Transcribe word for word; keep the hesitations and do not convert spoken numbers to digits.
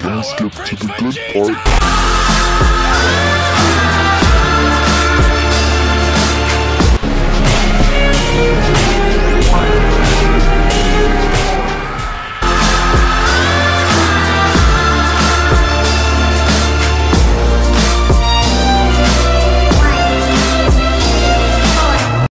Let's get to the good part.